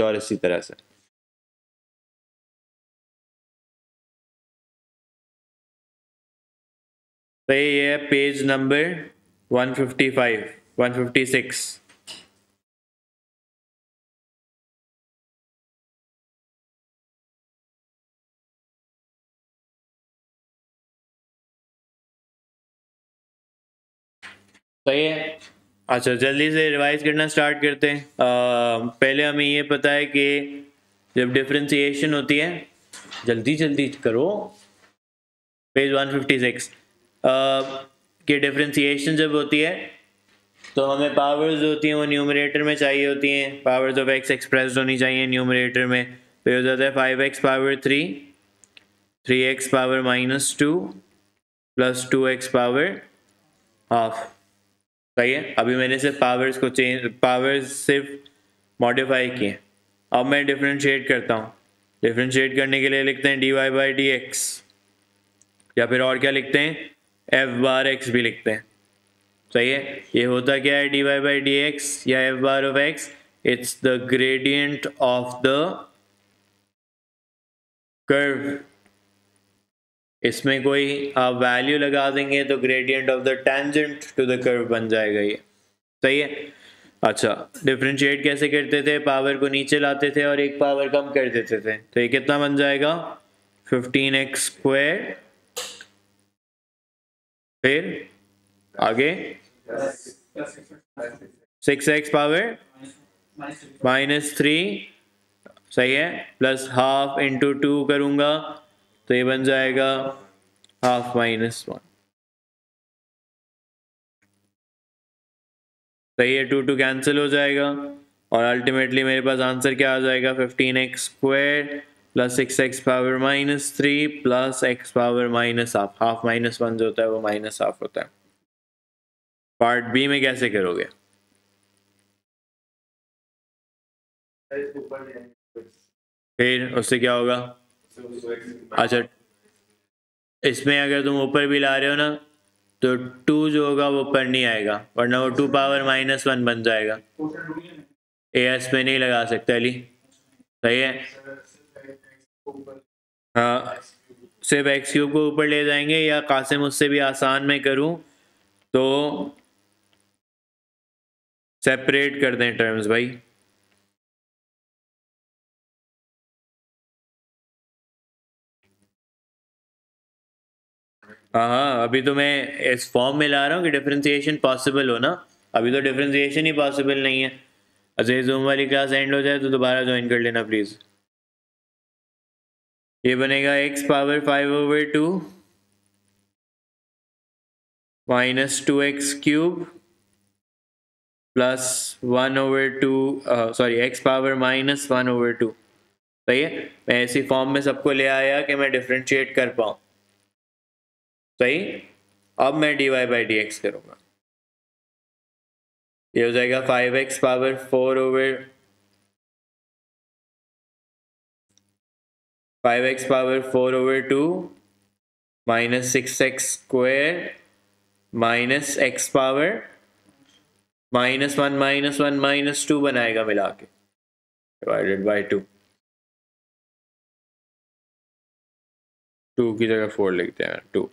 और इसी तरह से। तो ये है पेज नंबर 155, 156। सही है। अच्छा, जल्दी से रिवाइज करना स्टार्ट करते हैं। पहले हमें ये पता है कि जब डिफरेंशिएशन होती है, जल्दी जल्दी करो, पेज 156 कि डिफरेंशिएशन जब होती है तो हमें पावर्स जो होती हैं वो न्यूमरेटर में चाहिए होती हैं। पावर्स ऑफ एक्स एक्सप्रेस होनी चाहिए न्यूमरेटर में। फिर हो जाता है 5x power 3, 3x power -2 plus 2x power ½ सही है। अभी मैंने सिर्फ पावर्स को सिर्फ मॉडिफाई किए। अब मैं डिफरेंशिएट करता हूँ। डिफरेंशिएट करने के लिए लिखते हैं dy/dx, या फिर और क्या लिखते हैं f bar x भी लिखते हैं। सही है। ये होता क्या है, dy/dx या f bar of x, it's the gradient of the curve. इसमें कोई आप वैल्यू लगा देंगे तो gradient of the tangent to the curve बन जाएगा ये। सही है। अच्छा, डिफरेंशिएट कैसे करते थे, पावर को नीचे लाते थे और एक पावर कम कर देते थे। तो ये कितना बन जाएगा, 15x स्क्वायर, फिर आगे 6x पावर -3। सही है। प्लस हाफ इंटू 2 करूँगा तो ये बन जाएगा ½ - 1। तो ये 2 कैंसिल हो जाएगा और अल्टीमेटली मेरे पास आंसर क्या आ जाएगा, 15x square plus 6x power -3 plus x power -½। ½ - 1 जो होता है वो -½ होता है। पार्ट बी में कैसे करोगे, फिर उससे क्या होगा। अच्छा, इसमें अगर तुम ऊपर भी ला रहे हो ना तो 2 जो होगा वो ऊपर नहीं आएगा, वरना वो 2 पावर -1 बन जाएगा। एस में नहीं लगा सकते अली। सही है। हाँ, सिर्फ x³ को ऊपर ले जाएंगे। या कासिम, उससे भी आसान में करूँ तो सेपरेट कर दें टर्म्स भाई। हाँ, अभी तो मैं इस फॉर्म में ला रहा हूँ कि डिफरेंशिएशन पॉसिबल हो ना। अभी तो डिफरेंशिएशन ही पॉसिबल नहीं है। अच्छा, ये जूम वाली क्लास एंड हो जाए तो दोबारा ज्वाइन कर लेना प्लीज़। ये बनेगा x power 5/2 -2x³ plus 1/2 sorry x power -1/2। सही है। मैं इसी फॉर्म में सबको ले आया कि मैं डिफरेंशिएट कर पाऊँ। सही। अब मैं dy/dx करूँगा। ये हो जाएगा 5x power 4/2 -6x square -x power -1 -1 -2 बनाएगा मिला के, डिवाइडेड बाई 2। 2 की जगह 4 लिखते हैं, 2।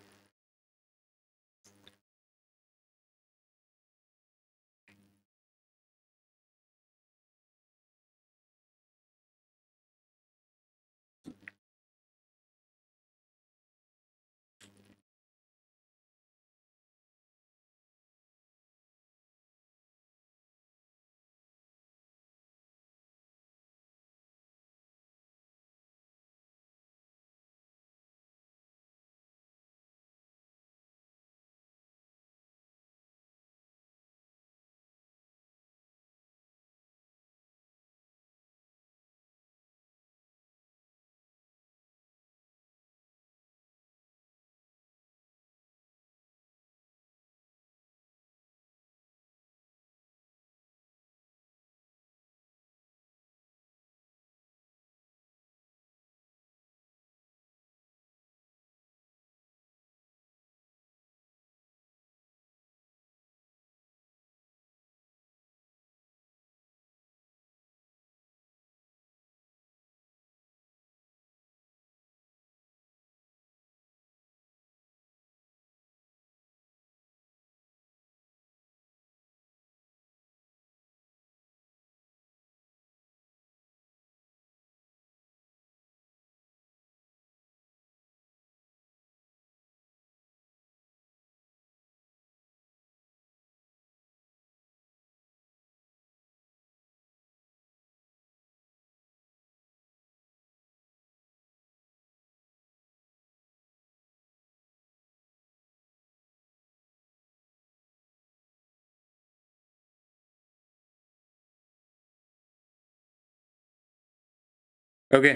ओके,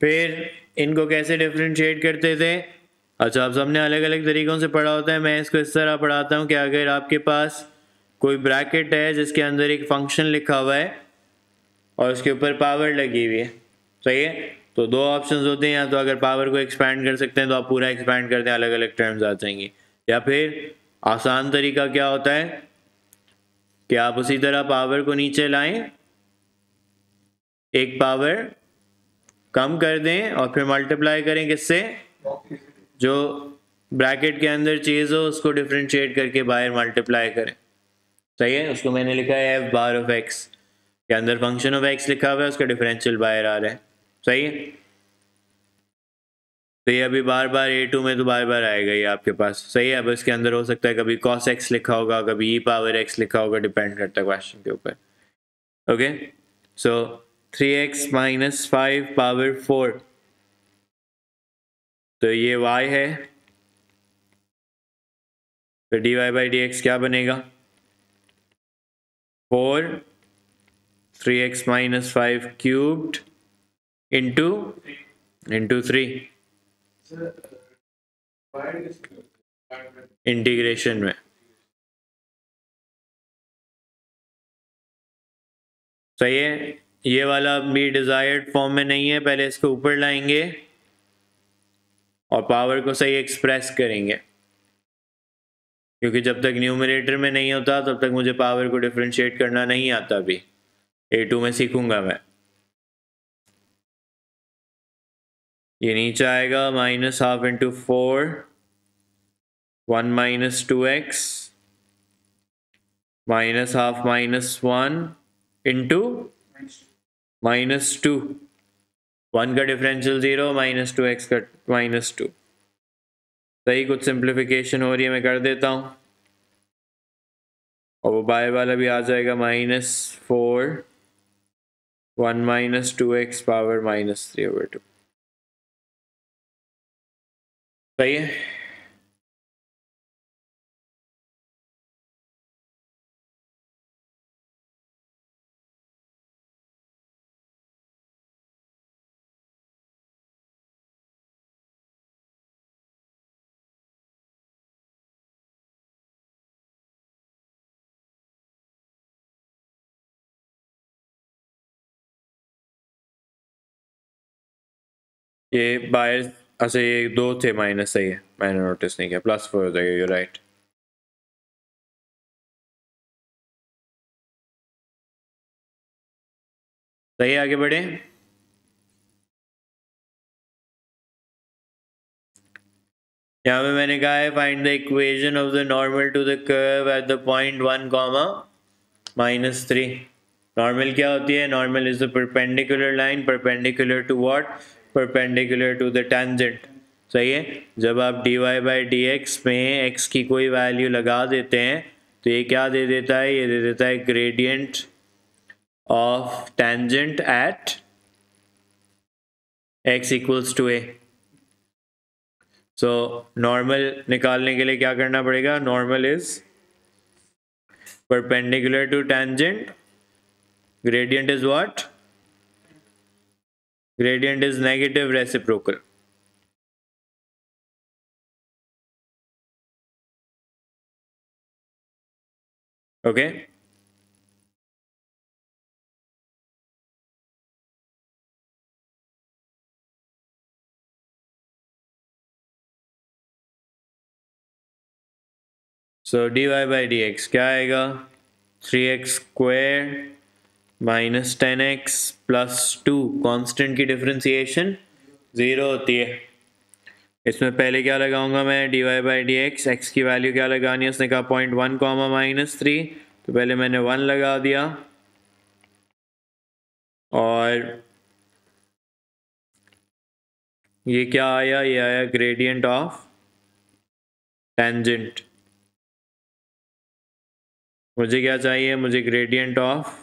फिर इनको कैसे डिफ्रेंशिएट करते थे? अच्छा, आप सबने अलग अलग तरीक़ों से पढ़ा होता है। मैं इसको इस तरह पढ़ाता हूँ कि अगर आपके पास कोई ब्रैकेट है जिसके अंदर एक फंक्शन लिखा हुआ है और उसके ऊपर पावर लगी हुई है, सही है, तो दो ऑप्शंस होते हैं, या तो अगर पावर को एक्सपैंड कर सकते हैं तो आप पूरा एक्सपैंड कर दें, अलग अलग टर्म्स आ जाएंगे, या फिर आसान तरीका क्या होता है कि आप उसी तरह पावर को नीचे लाएं, एक पावर कम कर दें और फिर मल्टीप्लाई करें किससे, जो ब्रैकेट के अंदर चीज़ हो उसको डिफ्रेंशिएट करके बाहर मल्टीप्लाई करें, सही है। उसको मैंने लिखा है एफ बार ऑफ एक्स, के अंदर फंक्शन ऑफ एक्स लिखा हुआ है, उसका डिफरेंशियल बाहर आ रहा है, सही है। तो ये अभी बार बार a2 में तो बार बार आएगा ये आपके पास, सही है। अब इसके अंदर हो सकता है कभी cos x लिखा होगा, कभी e पावर x लिखा होगा, डिपेंड करता है क्वेश्चन के ऊपर। ओके, सो 3x माइनस 5 पावर 4, तो ये y है, तो dy बाई डी एक्स क्या बनेगा, 4 3x minus 5 cubed into 3, integration में, सही है। ये वाला भी डिजायर्ड फॉर्म में नहीं है, पहले इसको ऊपर लाएंगे और पावर को सही एक्सप्रेस करेंगे, क्योंकि जब तक न्यूमरेटर में नहीं होता तब तक मुझे पावर को डिफरेंशिएट करना नहीं आता, अभी a2 में सीखूंगा मैं। ये नीचे आएगा minus half into 4, 1 minus 2x minus half minus 1 into minus 2, 1 का डिफरेंशियल 0 माइनस 2x का माइनस 2, सही। कुछ सिंप्लीफिकेशन हो रही है, मैं कर देता हूँ, और वो बाय वाला भी आ जाएगा minus 4 1 minus 2x power minus 3/2, सही है। ये बायर, अच्छा ये 2 थे माइनस, सही है, मैंने नोटिस नहीं किया, +4 हो जाएगा, यू राइट। सही, आगे बढ़े। यहाँ पे मैंने कहा है find the equation of the normal to the curve at the point 1, -3। Normal क्या होती है? Normal is the perpendicular line, perpendicular to what, perpendicular to the tangent, सही है। जब आप dy बाई डी एक्स में x की कोई वैल्यू लगा देते हैं तो ये क्या दे देता है, ये दे देता है gradient of tangent at x equals to a। So normal निकालने के लिए क्या करना पड़ेगा, normal is Perpendicular to tangent. Gradient is what? Gradient is negative reciprocal. Okay. So dy by D x क्या आएगा, 3x² minus 10x plus 2, constant की differentiation 0 होती है। इसमें पहले क्या लगाऊंगा मैं, D Y by D x, x की वैल्यू क्या लगानी है, उसने कहा 0.1, -3, तो पहले मैंने 1 लगा दिया, और ये क्या आया, ये आया ग्रेडियंट ऑफ टेंजेंट। मुझे क्या चाहिए, मुझे ग्रेडियंट ऑफ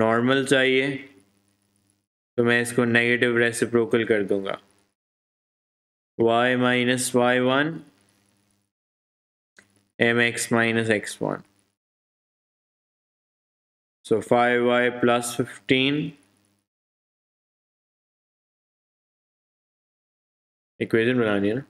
नॉर्मल चाहिए, तो मैं इसको नेगेटिव रेसिप्रोकल कर दूंगा, y minus y1 mx minus x1। So 5y plus 15. Equation बनानी है ना,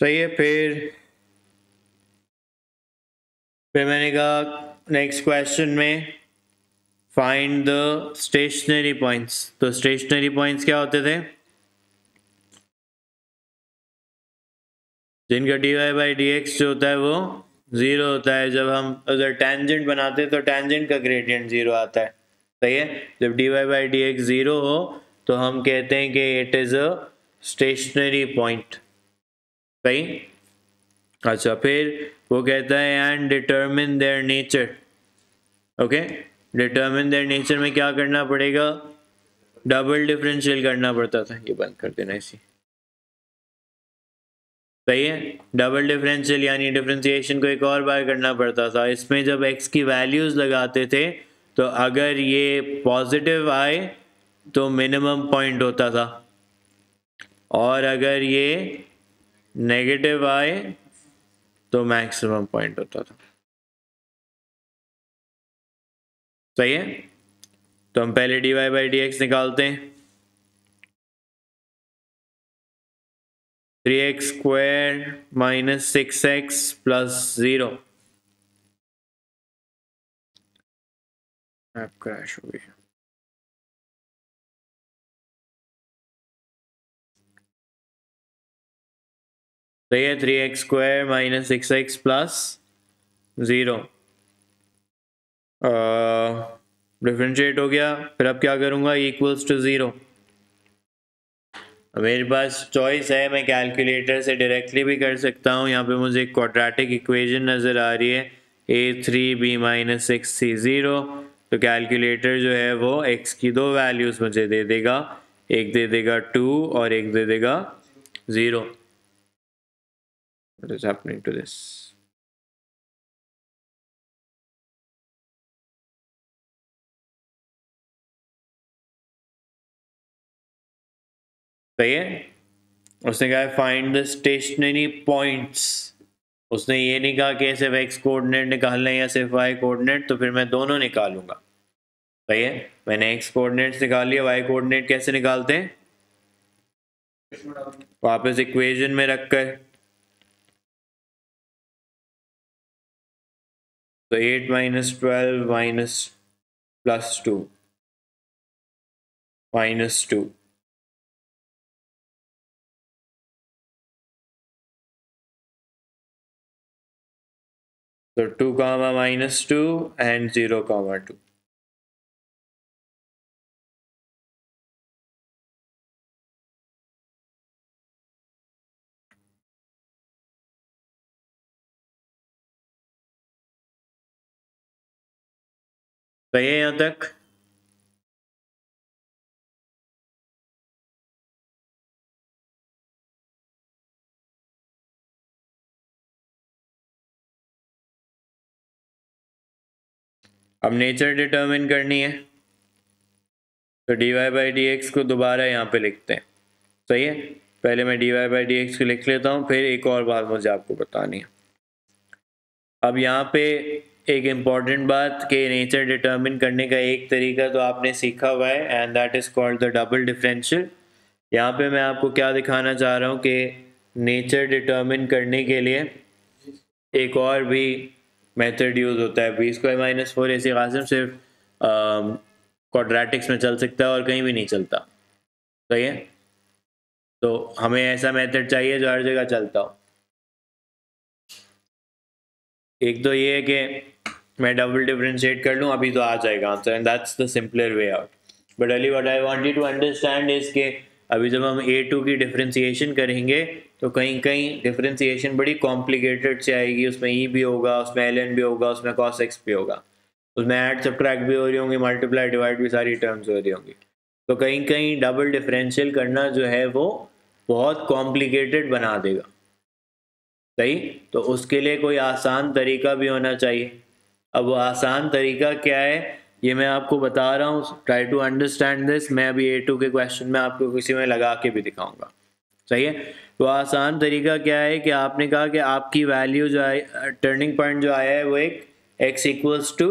सही है। फिर मैंने कहा नेक्स्ट क्वेश्चन में फाइंड द स्टेशनरी पॉइंट्स। तो स्टेशनरी पॉइंट्स क्या होते थे, जिनका डीवाई बाई डी एक्स जो होता है वो जीरो होता है। जब हम अगर टेंजेंट बनाते हैं तो टेंजेंट का ग्रेडियंट जीरो आता है, सही है। जब D Y by D x zero हो तो हम कहते हैं कि it is a stationary point, सही। अच्छा, फिर वो कहता है and determine their nature. Okay, determine their nature में क्या करना पड़ेगा, डबल डिफरेंशियल करना पड़ता था। ये बंद कर देना इसी, सही है। डबल डिफरेंशियल यानी डिफरेंशिएशन को एक और बार करना पड़ता था। इसमें जब एक्स की वैल्यूज लगाते थे तो अगर ये पॉजिटिव आए तो मिनिमम पॉइंट होता था, और अगर ये नेगेटिव आए तो मैक्सिमम पॉइंट होता था, सही है। तो हम पहले D Y by D x निकालते हैं। 3x square minus 6x plus 0। App crash हो गया। तो ये 3x square minus 6x plus 0 differentiate हो गया। फिर अब क्या करूँगा, इक्वल्स टू 0। मेरे पास चॉइस है, मैं कैलकुलेटर से डायरेक्टली भी कर सकता हूँ। यहाँ पे मुझे क्वाड्रेटिक इक्वेशन नज़र आ रही है, a3b माइनस 6c0। तो कैलकुलेटर जो है वो x की दो वैल्यूज़ मुझे दे देगा, एक दे देगा 2 और एक दे देगा 0। What is happening to this? सही है। उसने कहा फाइंड द स्टेशनरी पॉइंट्स। उसने ये नहीं कहा कि सिर्फ एक्स कोऑर्डिनेट निकालना है या सिर्फ वाई कोऑर्डिनेट, तो फिर मैं दोनों निकालूंगा, सही है। मैंने एक्स कोऑर्डिनेट निकाल लिया, वाई कोऑर्डिनेट कैसे निकालते हैं, वापस इक्वेशन में रखकर। तो 8 माइनस 12 माइनस प्लस 2 माइनस 2। तो 2 कॉमा माइनस 2 एंड 0 कॉमा 2। सही है यहाँ तक। अब नेचर डिटरमिन करनी है, तो D Y by D x को दोबारा यहाँ पे लिखते हैं, सही है। पहले मैं D Y by D x को लिख लेता हूँ, फिर एक और बात मुझे आपको बतानी है। अब यहाँ पे एक इम्पॉर्टेंट बात कि नेचर डिटरमिन करने का एक तरीका तो आपने सीखा हुआ है, and that is called the double differential. यहाँ पे मैं आपको क्या दिखाना चाह रहा हूँ कि नेचर डिटरमिन करने के लिए एक और भी मेथड यूज़ होता है। बी स्क्वायर माइनस 4 ऐसे कासम सिर्फ क्वाड्रेटिक्स में चल सकता है और कहीं भी नहीं चलता, सही है। तो हमें ऐसा मेथड चाहिए जो हर जगह चलता हो। एक तो ये है कि मैं डबल डिफरेंशिएट कर लूँ, अभी तो आ जाएगा answer, and that's the simpler way out. But Ali what I wanted to understand is के अभी जब हम A2 की डिफरेंशिएशन करेंगे तो कहीं कहीं डिफरेंशिएशन बड़ी कॉम्प्लिकेटेड से आएगी, उसमें E भी होगा, उसमें LN भी होगा, उसमें cos x भी होगा, उसमें ऐड सब्ट्रैक्ट भी हो रही होंगी, मल्टीप्लाई डिवाइड भी सारी टर्म्स हो रही होंगी। तो कहीं कहीं डबल डिफरेंशियल करना जो है वो बहुत कॉम्प्लिकेटेड बना देगा, सही। तो उसके लिए कोई आसान तरीका भी होना चाहिए। अब वो आसान तरीका क्या है ये मैं आपको बता रहा हूँ, ट्राई टू अंडरस्टैंड दिस। मैं अभी A2 के क्वेश्चन में आपको किसी में लगा के भी दिखाऊंगा, सही है। तो आसान तरीका क्या है कि आपने कहा कि आपकी वैल्यू जो है, टर्निंग पॉइंट जो आया है वो एक x equals to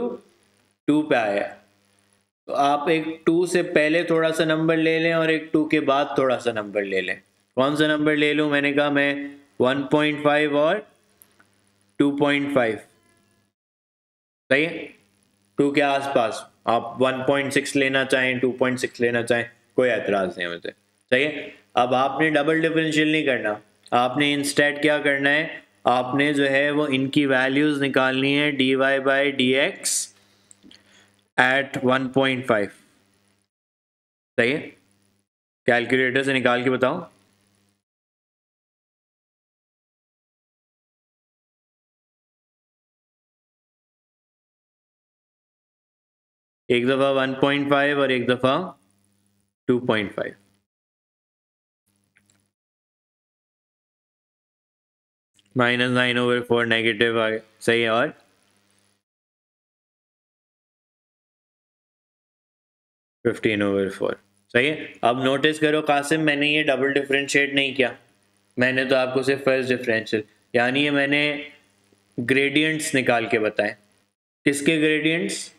2 पे आया है। तो आप एक 2 से पहले थोड़ा सा नंबर ले लें और एक 2 के बाद थोड़ा सा नंबर ले लें। कौन सा नंबर ले लूँ? मैंने कहा मैं 1.5 और 2.5, सही है, 2 के आसपास। आप 1.6 लेना चाहें, 2.6 लेना चाहें, कोई एतराज़ नहीं है मुझे, सही है। अब आपने डबल डिफरेंशियल नहीं करना, आपने इंस्टेड क्या करना है, आपने जो है वो इनकी वैल्यूज़ निकालनी है dy/dx एट 1.5, सही है। कैलकुलेटर से निकाल के बताओ, एक दफ़ा 1.5 और एक दफ़ा 2.5। -9/4 नेगेटिव आ गया, सही है। और -15/4, सही है। अब नोटिस करो कासिम, मैंने ये डबल डिफरेंशिएट नहीं किया, मैंने तो आपको सिर्फ फर्स्ट डिफरेंशियल, यानी ये मैंने ग्रेडियंट्स निकाल के बताए। किसके ग्रेडियंट्स?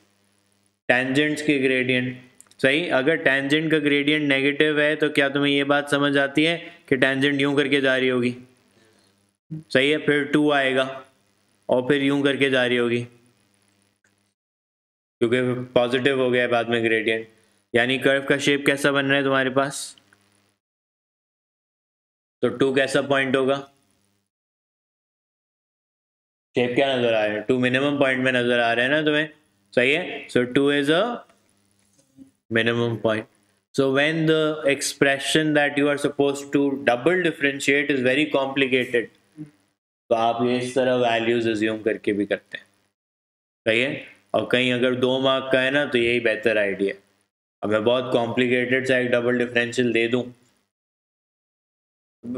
टेंजेंट्स के ग्रेडियंट, सही। अगर टेंजेंट का ग्रेडियंट नेगेटिव है तो क्या तुम्हें ये बात समझ आती है कि टेंजेंट यूं करके जा रही होगी, सही है, फिर 2 आएगा और फिर यूं करके जा रही होगी क्योंकि पॉजिटिव हो गया बाद में ग्रेडियंट। यानी कर्व का शेप कैसा बन रहा है तुम्हारे पास? तो 2 कैसा पॉइंट होगा? शेप क्या नजर आ रहा है? 2 मिनिमम पॉइंट में नजर आ रहा है ना तुम्हें, सही है। So 2 is a minimum point. So when the expression that you are supposed to double differentiate is very complicated, तो आप ये इस तरह values assume करके भी करते हैं, सही है। और कहीं अगर 2 मार्क का है ना तो यही बेहतर आइडिया है। अब मैं बहुत complicated सा एक डबल डिफरेंशियल दे दूँ,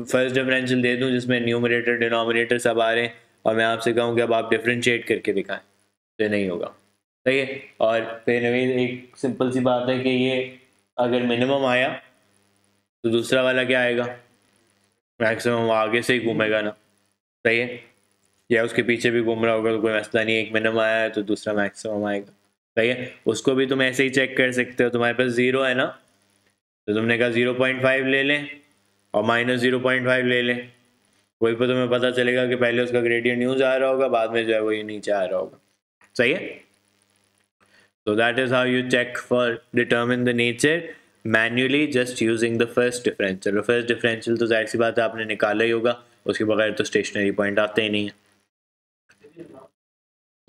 फर्स्ट डिफरेंशियल दे दूँ जिसमें न्यूमरेटर डिनोमिनेटर सब आ रहे हैं, और मैं आपसे कहूँ कि अब आप डिफरेंशिएट करके दिखाएं, तो नहीं होगा, सही है। और फिर एक सिंपल सी बात है कि ये अगर मिनिमम आया तो दूसरा वाला क्या आएगा? मैक्सिमम। आगे से ही घूमेगा ना, सही है, या उसके पीछे भी घूम रहा होगा तो कोई मसला नहीं है। एक मिनिमम आया है तो दूसरा मैक्सिमम आएगा, सही है। उसको भी तुम ऐसे ही चेक कर सकते हो। तुम्हारे पास 0 है ना, तो तुमने कहा 0.5 ले लें और -0.5 ले लें, वही पर तुम्हें पता चलेगा कि पहले उसका ग्रेडियंट यूँ जा रहा होगा, बाद में जो है वो ये नीचे आ रहा होगा, सही है। So that is how you check for determine the nature manually just using the first differential. The first differential तो जाहिर सी बात है आपने निकाला ही होगा, उसके बगैर तो स्टेशनरी पॉइंट आते ही नहीं है।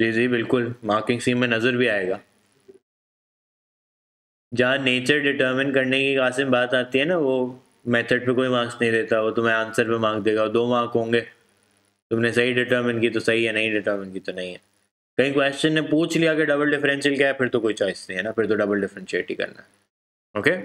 जी जी बिल्कुल, मार्किंग सीम में नज़र भी आएगा। जहाँ नेचर डिटर्मिन करने की कासिम बात आती है ना, वो मेथड पे कोई मार्क्स नहीं देता, वो तुम्हें आंसर पे मार्क्स देगा। 2 मार्क होंगे, तुमने सही डिटर्मिन की तो सही है, नहीं डिटर्मिन की तो नहीं है। कहीं क्वेश्चन ने पूछ लिया कि डबल डिफरेंशियल क्या है, फिर तो कोई चॉइस नहीं है ना, फिर तो डबल डिफरेंशिएट ही करना है, ओके।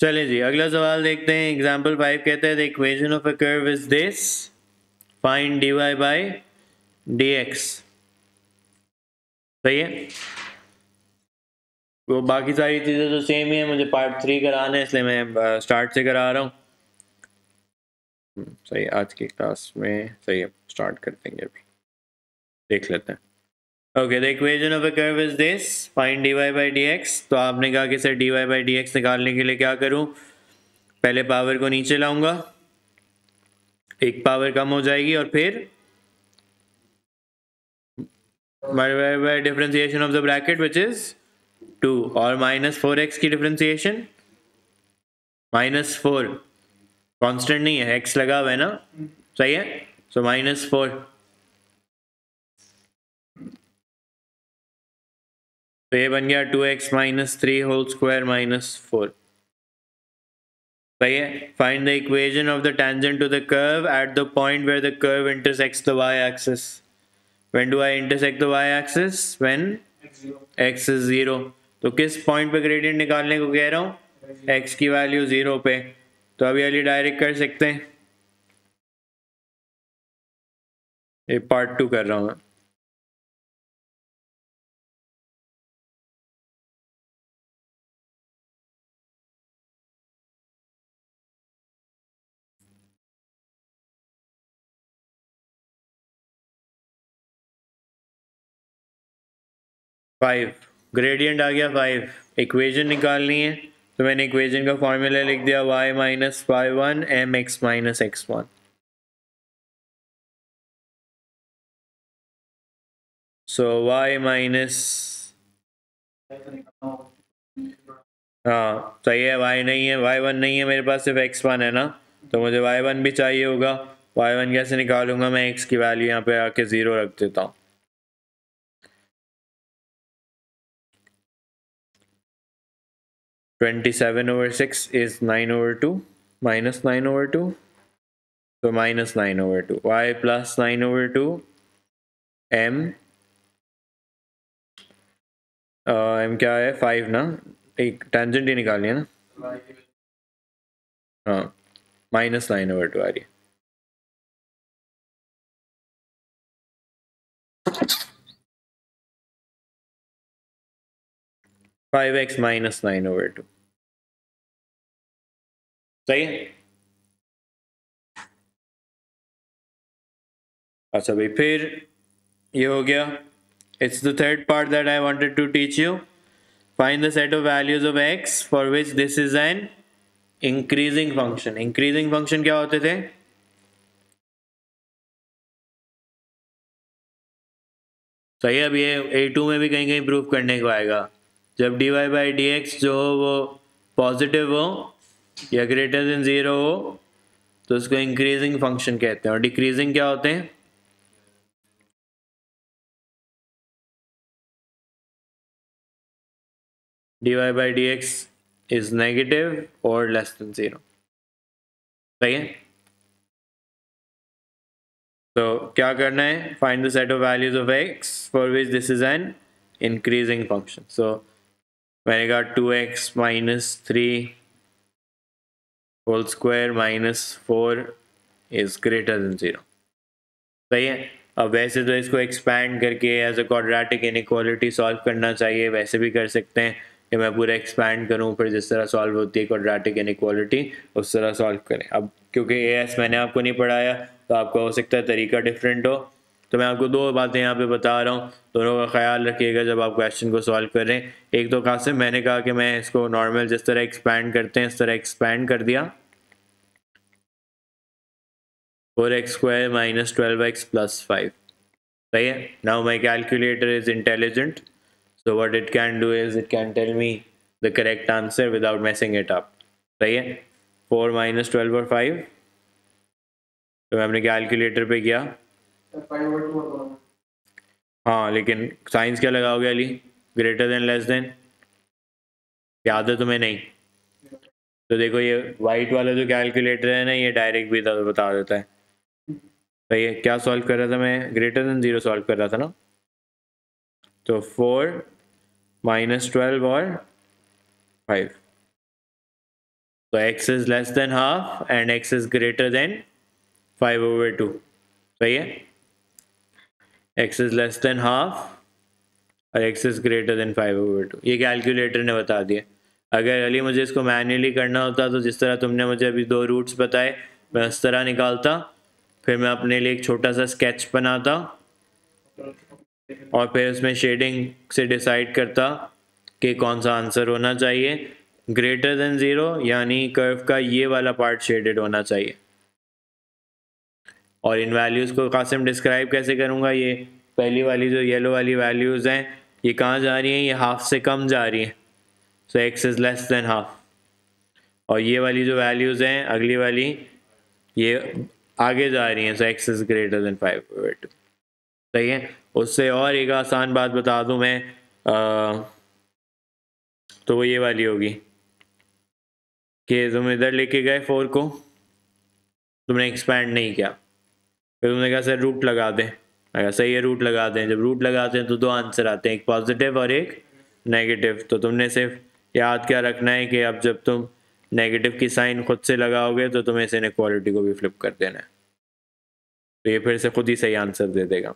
चले जी, अगला सवाल देखते हैं। एग्जाम्पल 5 कहता है the equation of a curve is this, find dy by dx। सही है, वो बाकी सारी चीज़ें तो सेम ही है। मुझे पार्ट 3 कराना है इसलिए मैं स्टार्ट से करा रहा हूँ। सही, आज की क्लास में सही है, स्टार्ट कर देंगे, अभी देख लेते हैं। Okay, the equation of a curve is this, find dy by dx। तो आपने कहा कि सर dy बाय dx निकालने के लिए क्या करूं? पहले पावर को नीचे लाऊंगा, एक पावर कम हो जाएगी, और फिर by differentiation of the bracket which is 2 और -4x की डिफरेंशिएशन। -4 कांस्टेंट नहीं है, x लगा हुआ है ना। सही है, सो -4। तो ये बन गया 2x minus 3 whole square minus 4। सही है, find the equation of the tangent to the curve at the point where the curve intersects the y axis. When do I intersect the y axis? When x is 0। तो किस point पे gradient निकालने को कह रहा हूँ? x की value 0 पे। तो अभी अली डायरेक्ट कर सकते हैं, ये पार्ट 2 कर रहा हूँ मैं। फाइव ग्रेडियंट आ गया 5। इक्वेशन निकालनी है तो मैंने इक्वेशन का फॉर्मूला लिख दिया, y minus y1 M x minus x1। So y minus, हाँ सही है, y नहीं है, y1 नहीं है मेरे पास, सिर्फ x1 है ना। तो मुझे y1 भी चाहिए होगा। y1 कैसे निकालूंगा मैं? x की वैल्यू यहाँ पे आके 0 रख देता हूँ। (27/6) is 9/2 minus 9/2, so minus 9/2. Y plus 9/2 m m क्या है? 5 ना, एक टेंजेंट ही निकालिए ना। हाँ, माइनस 9/2 आ रही है। (5x minus 9/2). सही है। अच्छा भाई, फिर ये हो गया। It's the third part that I wanted to teach you. Find the set of values of x for which this is an increasing function. Increasing function क्या होते थे? सही है, अब ये A2 में भी कहीं कहीं प्रूव करने को आएगा। जब dy बाई डी एक्स जो हो वो पॉजिटिव हो या ग्रेटर देन 0 हो तो उसको इंक्रीजिंग फंक्शन कहते हैं। और डिक्रीजिंग क्या होते हैं? dy by D X is negative और लेस देन 0। सही है, तो क्या करना है? Find the set of values of x for which this is an increasing function. So मैंने कहा 2x minus 3 whole square minus 4 is greater than 0। सही है, अब वैसे तो इसको एक्सपैंड करके as a quadratic inequality solve करना चाहिए। वैसे भी कर सकते हैं कि मैं पूरा एक्सपैंड करूं, फिर जिस तरह सॉल्व होती है क्वाड्रेटिक इनइक्वालिटी उस तरह सॉल्व करें। अब क्योंकि AS मैंने आपको नहीं पढ़ाया तो आपका हो सकता है तरीका डिफरेंट हो, तो मैं आपको 2 बातें यहाँ पे बता रहा हूँ, दोनों का ख्याल रखिएगा जब आप क्वेश्चन को सॉल्व कर रहे हैं। एक तो खास से मैंने कहा कि मैं इसको नॉर्मल जिस तरह एक्सपैंड करते हैं इस तरह एक्सपैंड कर दिया, 4x² माइनस 12x प्लस 5। सही है, now my calculator is intelligent, so what it can do is it can tell me the correct answer without messing it up. सही है, 4 माइनस 12 और 5, तो मैं अपने कैलकुलेटर पे गया। हाँ, लेकिन साइंस क्या लगाओगे Ali? Greater than less than याद है तुम्हें? नहीं तो देखो, ये वाइट वाला जो कैलकुलेटर है ना, ये डायरेक्ट भी बता देता है। तो ये क्या सॉल्व कर रहा था मैं? ग्रेटर देन 0 सॉल्व कर रहा था ना। तो 4 माइनस 12 और 5, So x is less than half and x is greater than 5/2. सही है, x is less than half और x is greater than 5/2. ये कैलकुलेटर ने बता दिया. अगर अली मुझे इसको मैन्युअली करना होता तो जिस तरह तुमने मुझे अभी दो रूट्स बताए मैं उस तरह निकालता, फिर मैं अपने लिए एक छोटा सा स्केच बनाता और फिर उसमें शेडिंग से डिसाइड करता कि कौन सा आंसर होना चाहिए. ग्रेटर देन 0 यानी कर्व का ये वाला पार्ट शेडेड होना चाहिए. और इन वैल्यूज़ को कासिम डिस्क्राइब कैसे करूँगा? ये पहली वाली जो येलो वाली वैल्यूज़ हैं ये कहाँ जा रही हैं? ये हाफ से कम जा रही हैं. So X is less than half. और ये वाली जो वैल्यूज़ हैं अगली वाली ये आगे जा रही हैं. So X is greater than 5/2. सही है. उससे और एक आसान बात बता दूँ मैं तो वो ये वाली होगी कि तुम इधर लेके गए 4 को, तुमने एक्सपैंड नहीं किया, फिर तुमने कहा सर रूट लगा दें. अगर सही है रूट लगा दें. जब रूट लगाते हैं तो दो आंसर आते हैं, एक पॉजिटिव और एक नेगेटिव. तो तुमने सिर्फ याद क्या रखना है कि अब जब तुम नेगेटिव की साइन खुद से लगाओगे तो तुम्हें इस इनइक्वालिटी को भी फ्लिप कर देना है. तो ये फिर से खुद ही सही आंसर दे देगा.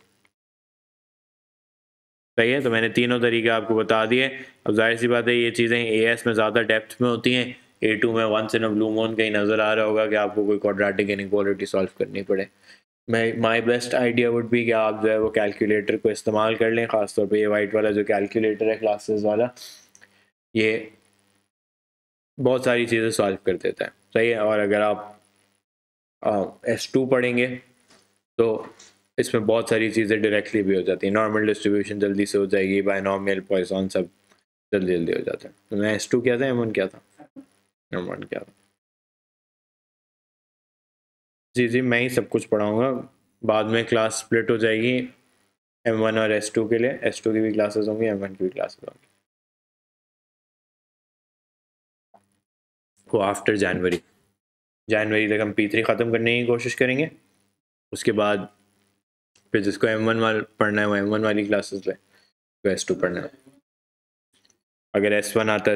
सही है. तो मैंने तीनों तरीके आपको बता दिए. अब जाहिर सी बात है ये चीज़ें एएस में ज़्यादा डेप्थ में होती हैं. A2 में once in a blue moon कहीं नज़र आ रहा होगा कि आपको कोई क्वाड्रेटिक इनइक्वालिटी सॉल्व करनी पड़े. मैं my best idea would be कि आप जो है वो कैलकुलेटर को इस्तेमाल कर लें. ख़ासतौर पर ये वाइट वाला जो कैलकुलेटर है क्लासेस वाला, ये बहुत सारी चीज़ें सॉल्व कर देता है. सही है. और अगर आप S2 पढ़ेंगे तो इसमें बहुत सारी चीज़ें डायरेक्टली भी हो जाती हैं. नॉर्मल डिस्ट्रीब्यूशन जल्दी से हो जाएगी, बाइनॉमियल, पॉइसन, सब जल्दी जल्दी हो जाता है. तो मैं S2 क्या था, M1 क्या था, M1 क्या था. जी, मैं ही सब कुछ पढ़ाऊँगा. बाद में क्लास स्प्लिट हो जाएगी M1 और S2 के लिए. S2 की भी क्लासेस होंगी, M1 की भी क्लासेस होंगी. को आफ्टर जनवरी तक हम P3 ख़त्म करने की कोशिश करेंगे. उसके बाद फिर जिसको M1 वाला पढ़ना है वो M1 वाली क्लासेस लें, तो S2 पढ़ना है. अगर S1 आता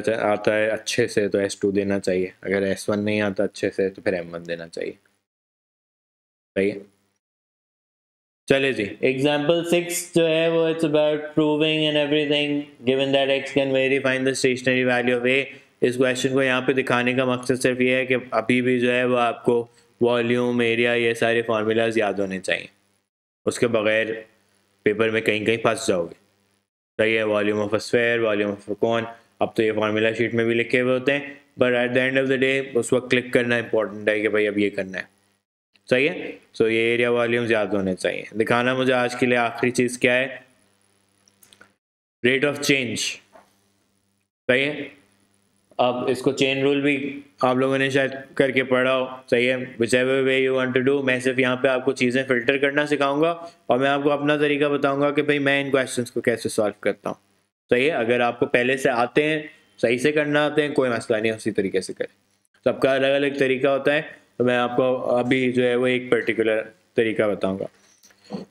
है अच्छे से तो S2 देना चाहिए. अगर S1 नहीं आता अच्छे से तो फिर M1 देना चाहिए. सही है. चले जी. एग्जाम्पल 6 जो है वो it's about proving and everything given that x can very find the stationary value of a. इस क्वेश्चन को यहाँ पे दिखाने का मकसद सिर्फ ये है कि अभी भी जो है वो आपको वॉल्यूम, एरिया, ये सारे फार्मूलाज याद होने चाहिए. उसके बगैर पेपर में कहीं कहीं फंस जाओगे. सही है. Volume of a sphere, volume of a cone, अब तो ये फार्मूला शीट में भी लिखे हुए होते हैं, but at the end of the day उस वक्त क्लिक करना इंपॉर्टेंट है कि भाई अब ये करना है. सही है. सो ये एरिया वॉल्यूम याद होने चाहिए. दिखाना मुझे आज के लिए आखिरी चीज़ क्या है, रेट ऑफ चेंज. सही है. अब इसको चेन रूल भी आप लोगों ने शायद करके पढ़ा हो. सही है. Whichever way you want to do. मैं सिर्फ यहाँ पे आपको चीज़ें फ़िल्टर करना सिखाऊंगा और मैं आपको अपना तरीका बताऊंगा कि भाई मैं इन क्वेश्चंस को कैसे सॉल्व करता हूँ. सही है. अगर आपको पहले से आते हैं, सही से करना आते हैं, कोई मसला नहीं, उसी तरीके से करें. सबका अलग अलग तरीका होता है. तो मैं आपको अभी जो है वो एक पर्टिकुलर तरीका बताऊँगा.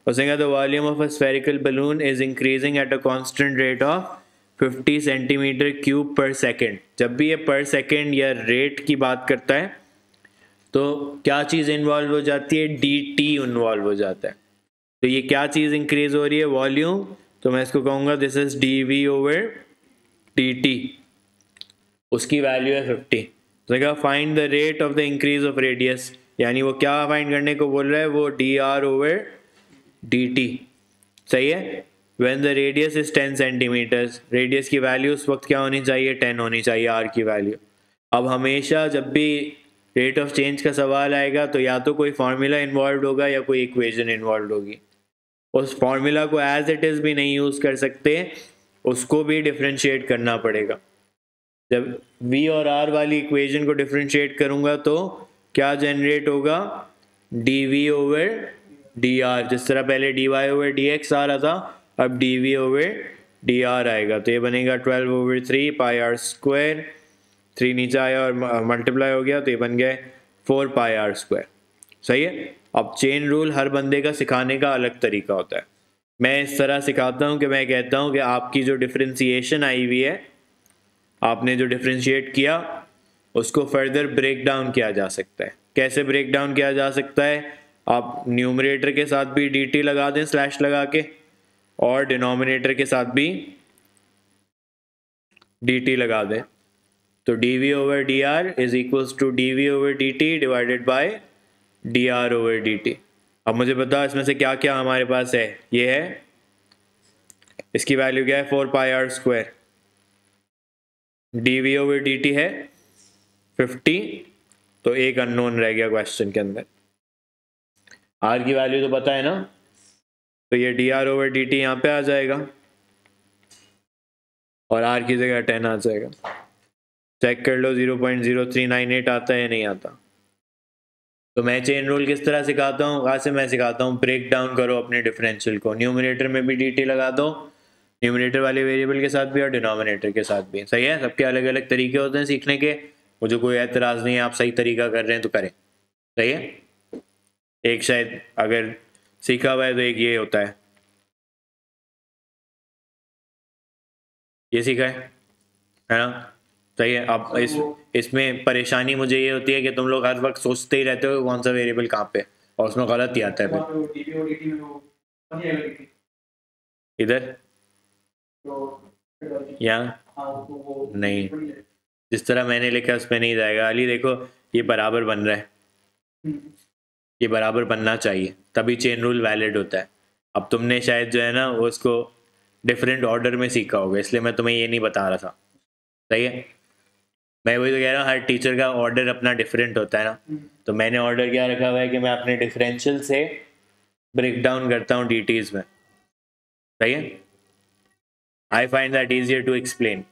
उसने कहा the volume of a spherical balloon is increasing at a constant rate of 50 centimetre cube per second. जब भी ये पर सेकेंड या रेट की बात करता है तो क्या चीज़ इन्वॉल्व हो जाती है, dt इन्वॉल्व हो जाता है. तो ये क्या चीज़ इंक्रीज हो रही है, वॉल्यूम. तो मैं इसको कहूँगा दिस इज dv/dt. उसकी वैल्यू है 50. तो क्या find the rate of the increase of radius, यानी वो क्या फाइंड करने को बोल रहा है, वो dr/dt. सही है. When the radius is 10 centimetres, radius की वैल्यू उस वक्त क्या होनी चाहिए, 10 होनी चाहिए, r की वैल्यू. अब हमेशा जब भी रेट ऑफ चेंज का सवाल आएगा तो या तो कोई फार्मूला इन्वॉल्व होगा या कोई इक्वेशन इन्वॉल्व होगी. उस फार्मूला को एज इट इज़ भी नहीं यूज़ कर सकते, उसको भी डिफ्रेंशिएट करना पड़ेगा. जब v और r वाली इक्वेशन को डिफ्रेंशिएट करूँगा तो क्या जनरेट होगा, dv/dr. जिस तरह पहले dy/dx आ रहा था, अब dv/dr आएगा. तो ये बनेगा 12/3 πr². 3 नीचे आया और मल्टीप्लाई हो गया तो ये बन गए 4 πr². सही है. अब चेन रूल हर बंदे का सिखाने का अलग तरीका होता है. मैं इस तरह सिखाता हूँ कि मैं कहता हूँ कि आपकी जो डिफ्रेंशिएशन आई हुई है, आपने जो डिफ्रेंशिएट किया उसको फर्दर ब्रेक डाउन किया जा सकता है। कैसे ब्रेक डाउन किया जा सकता है? आप न्यूमरेटर के साथ भी dt लगा दें स्लैश लगा के, और डिनोमिनेटर के साथ भी dt लगा दें, तो dv over dr इज equals to dv over dt divided by dr over dt। अब मुझे बताओ इसमें से क्या क्या हमारे पास है। ये है, इसकी वैल्यू क्या है? 4 pi r square. dv over dt है 50, तो एक अननोन रह गया क्वेश्चन के अंदर। r की वैल्यू तो पता है ना, तो ये dr over dt यहाँ पे आ जाएगा और r की जगह 10 आ जाएगा। चेक कर लो 0.0398 आता है या नहीं आता। तो मैं चेन रूल किस तरह सिखाता हूँ? वैसे मैं सिखाता हूँ ब्रेक डाउन करो अपने डिफरेंशियल को, न्यूमरेटर में भी dt लगा दो, न्यूमरेटर वाले वेरिएबल के साथ भी और डिनोमिनेटर के साथ भी। सही है, सबके अलग अलग तरीके होते हैं सीखने के, मुझे कोई एतराज़ नहीं है, आप सही तरीका कर रहे हैं तो करें। सही है, एक शायद अगर सीखा हुआ है तो एक ये होता है, ये सीखा है ना, सही है। अब इसमें परेशानी मुझे ये होती है कि तुम लोग हर वक्त सोचते ही रहते हो कौन सा वेरिएबल कहाँ पे, और उसमें गलत ही आता है फिर इधर यहाँ नहीं, जिस तरह मैंने लिखा उसमें नहीं जाएगा। अली देखो ये बराबर बन रहा है, ये बराबर बनना चाहिए तभी चेन रूल वैलिड होता है। अब तुमने शायद जो है ना वो उसको डिफरेंट ऑर्डर में सीखा होगा, इसलिए मैं तुम्हें ये नहीं बता रहा था। सही है, मैं वही तो कह रहा हूँ हर टीचर का ऑर्डर अपना डिफरेंट होता है ना। तो मैंने ऑर्डर क्या रखा हुआ है कि मैं अपने डिफरेंशियल से ब्रेक डाउन करता हूँ डीटीज में। सही है, I find that easier to explain.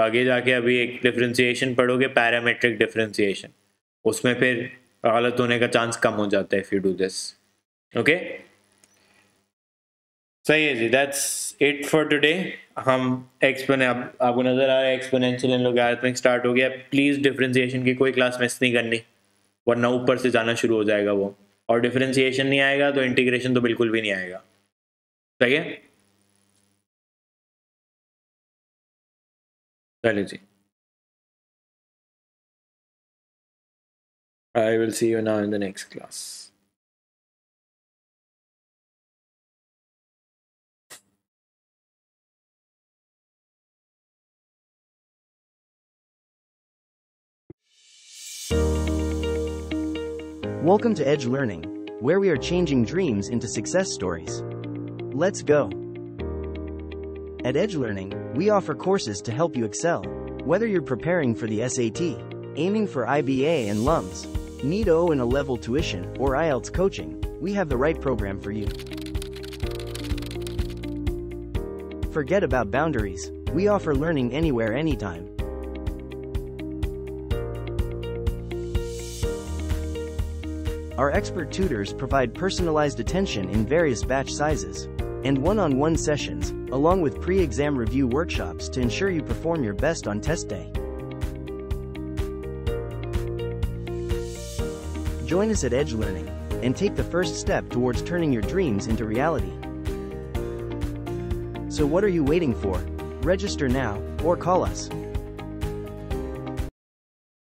आगे जाके अभी एक डिफरेंशिएशन पढ़ोगे, पैरामेट्रिक डिफरेंशिएशन, उसमें फिर गलत होने का चांस कम हो जाता है if you do this. Okay, सही है जी, दैट्स इट फॉर टुडे। हम आपको नज़र आ रहा है एक्सपोनेंशियल एंड लॉगरिथमिक स्टार्ट हो गया। प्लीज़ डिफरेंशिएशन की कोई क्लास मिस नहीं करनी, वरना ऊपर से जाना शुरू हो जाएगा वो, और डिफरेंशिएशन नहीं आएगा तो इंटीग्रेशन तो बिल्कुल भी नहीं आएगा। सही है, चलिए जी, I will see you now in the next class. Welcome to Edge Learning, where we are changing dreams into success stories. Let's go! At Edge Learning, we offer courses to help you excel. Whether you're preparing for the SAT, aiming for IBA and LUMS, need O and a level tuition, or IELTS coaching, we have the right program for you. Forget about boundaries, we offer learning anywhere, anytime. Our expert tutors provide personalized attention in various batch sizes and one-on-one sessions, along with pre-exam review workshops to ensure you perform your best on test day. Join us at Edge Learning and take the first step towards turning your dreams into reality. So what are you waiting for? Register now or call us.